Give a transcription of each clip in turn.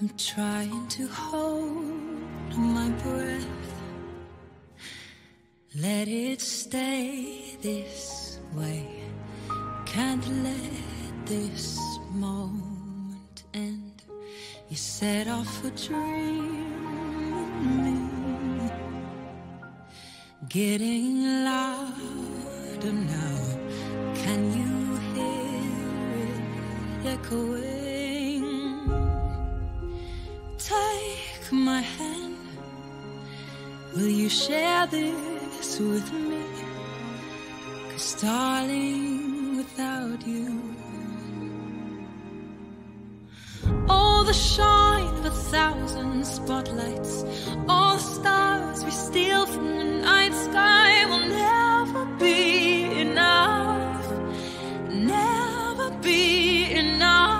I'm trying to hold my breath, let it stay this way, can't let this moment end. You set off a dream in me, getting louder now. Can you hear it echoing? Take my hand, will you share this with me? 'Cause darling, without you, all the shine of 1,000 spotlights, all the stars we steal from the night sky will never be enough, never be enough.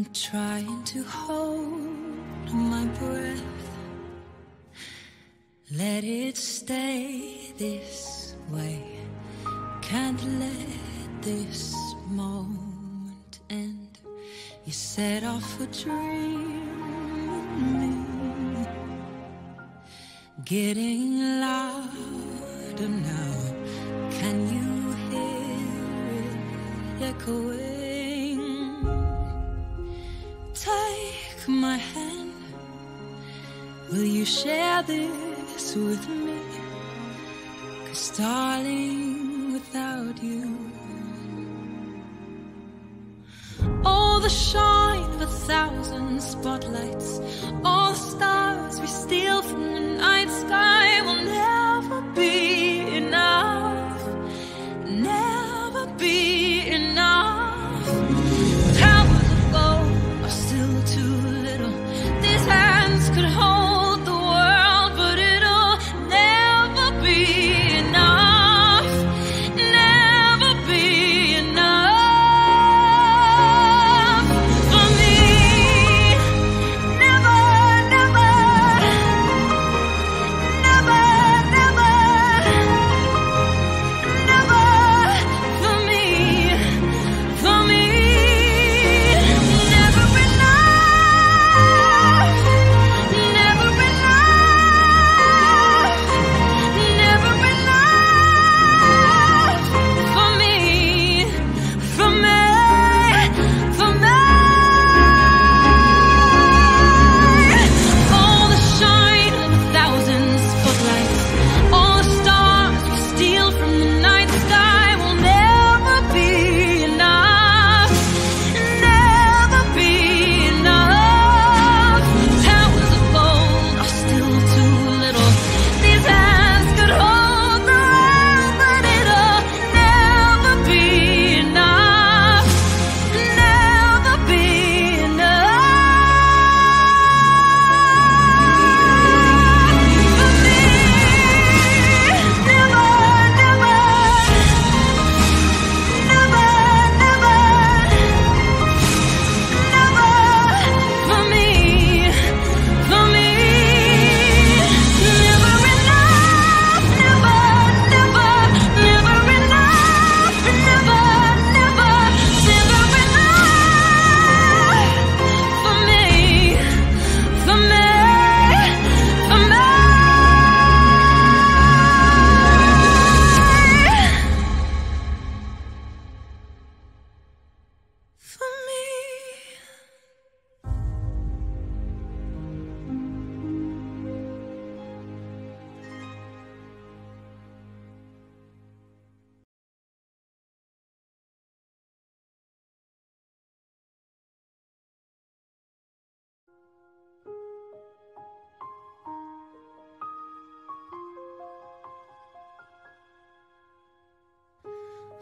I'm trying to hold my breath, let it stay this way, can't let this moment end. You set off a dream in me, getting louder now. Can you hear it echoing? Take my hand, will you share this with me? 'Cause darling, without you, all the shine of 1,000 spotlights, all the stars we steal from the night sky will never be enough, never be enough.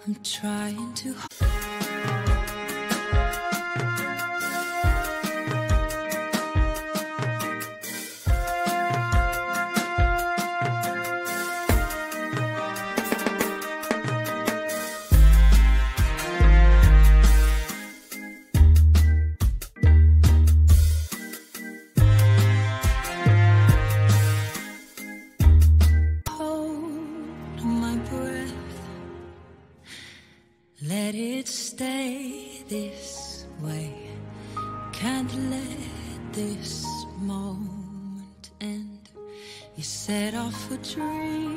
I'm trying to let it stay this way. Can't let this moment end. You set off a dream,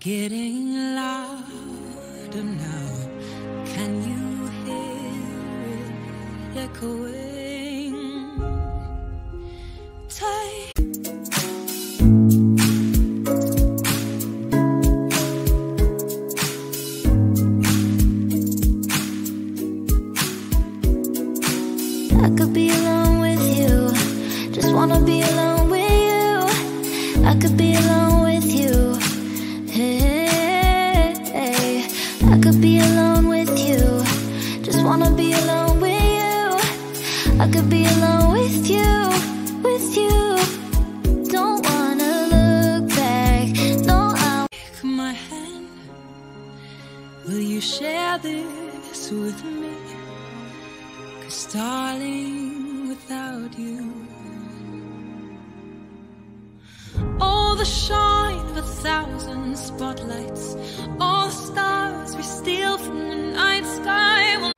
getting louder now. Can you hear it echoing? Take this with me, 'cause darling, without you, all the shine of 1,000 spotlights, all the stars we steal from the night sky will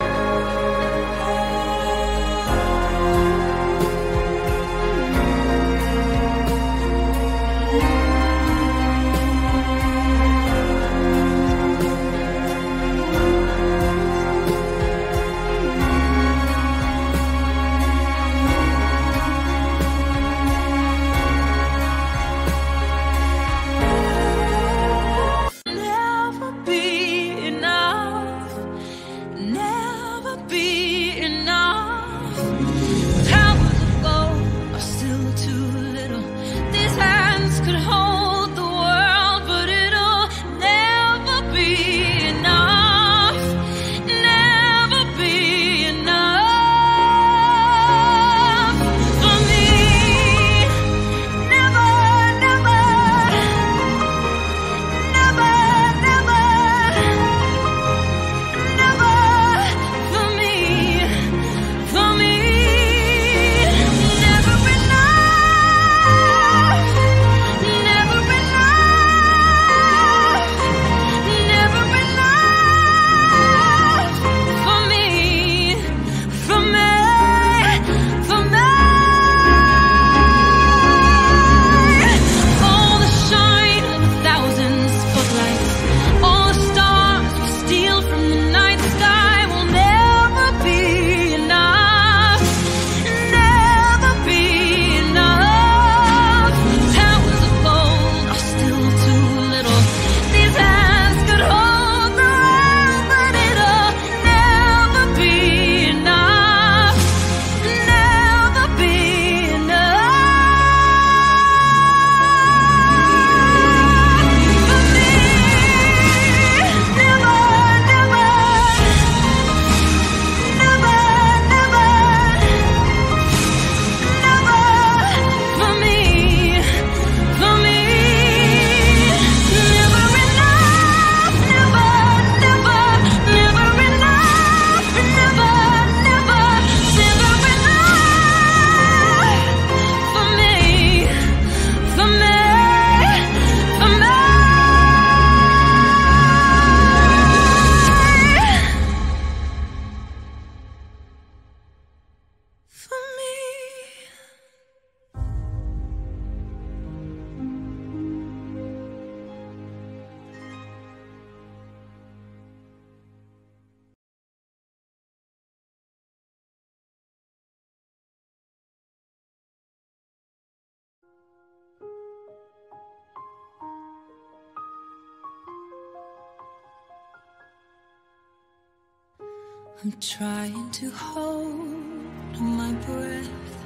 I'm trying to hold my breath.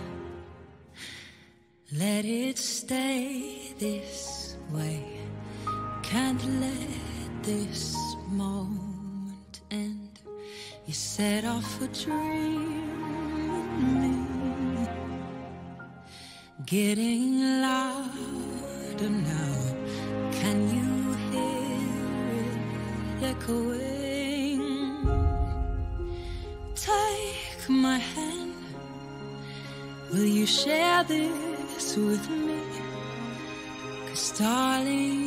Let it stay this way. can't let this moment end. You set off a dream with me, getting louder now. Can you hear it echoing? Take my hand, will you share this with me? 'Cause darling,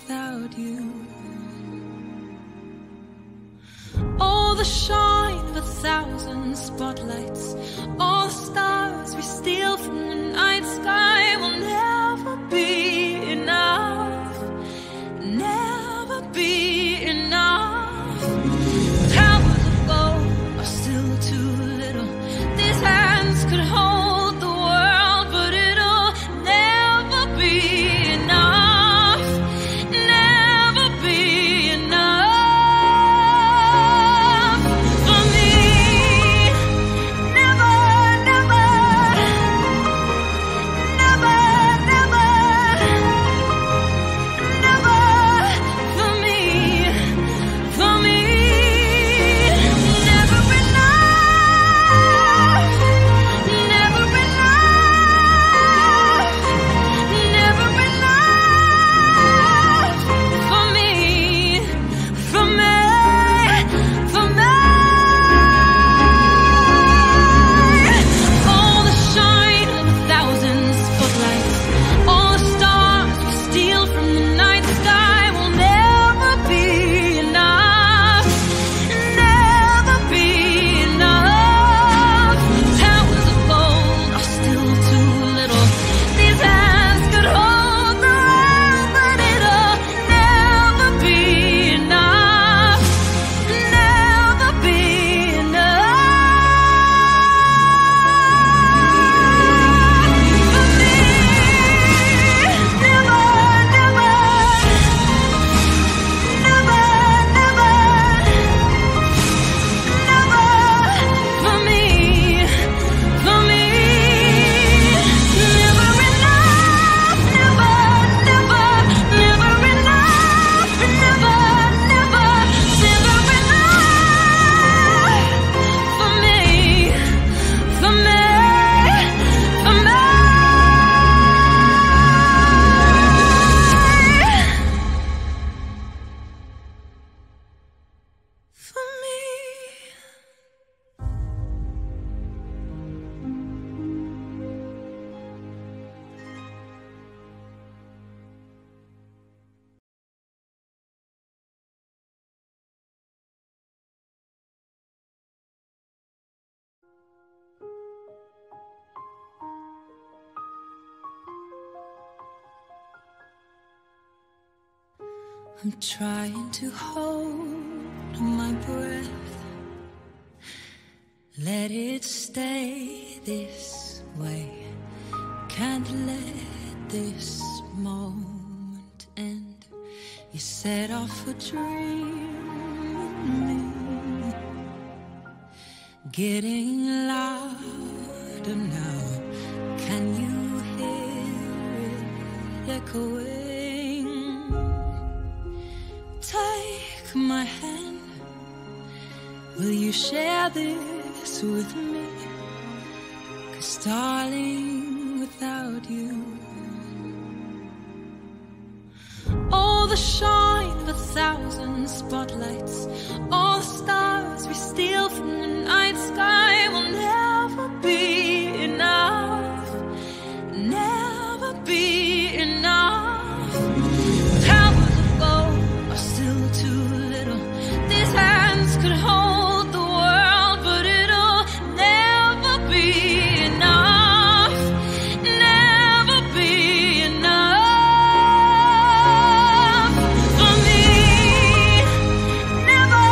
without you, all the shine of 1,000 spotlights, all the stars we steal from the night sky will never be enough, never be enough. The towers of gold are still too little. These hands could hold the world, but it'll never be enough, never be enough for me. Never, never, never, never, never for me, for me. Never enough, never enough, never enough for me, for me, for me. All the shine of 1,000 spotlights, all the stars we steal from the night sky will never be enough, never be enough. Towers of gold are still too little. These hands could hold the world, but it'll never be enough, never be enough for me. Never, never, never, never, never for me, for me. Never enough, never, never, never enough, never, never, never enough for me, for me, for me. For me. I'm trying to hold my breath, let it stay this way. Can't let this moment end. You set off a dream with me, getting louder now. Can you hear it echoing? Take my hand, will you share this with me? 'Cause darling, without you, all the shine of 1,000 spotlights, all the stars we steal from the night sky will never be enough, never be enough. The towers of gold are still too little. These hands could hold the world, but it'll never be enough, never be enough for me. Never,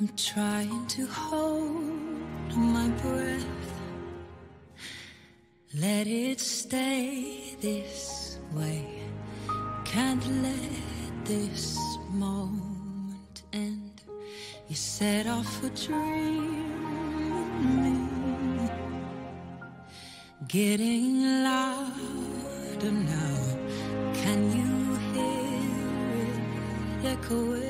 I'm trying to hold my breath, let it stay this way, can't let this moment end. You set off a dream, getting louder now, can you hear it echoing?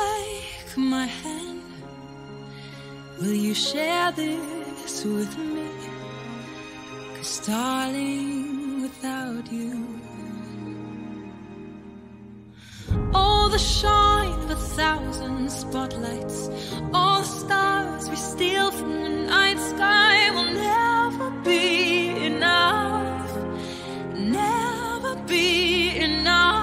Take my hand, will you share this with me? 'Cause darling, without you, all the shine of 1,000 spotlights, all the stars we steal from the night sky will never be enough, never be enough.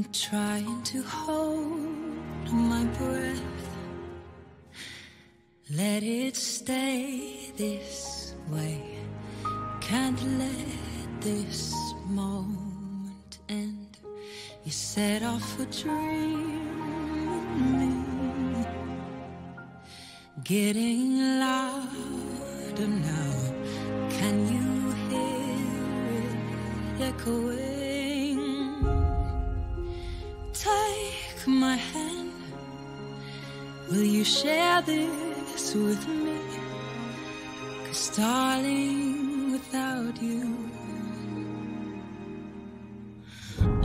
I'm trying to hold my breath, let it stay this way, can't let this moment end. You set off a dream, getting louder now, can you hear it echoing? Take my hand, will you share this with me? 'Cause darling, without you,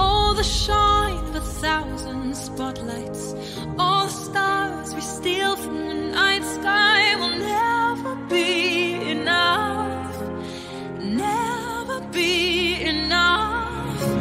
all the shine of 1,000 spotlights, all the stars we steal from the night sky will never be enough, never be enough. No!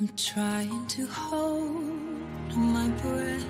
I'm trying to hold my breath.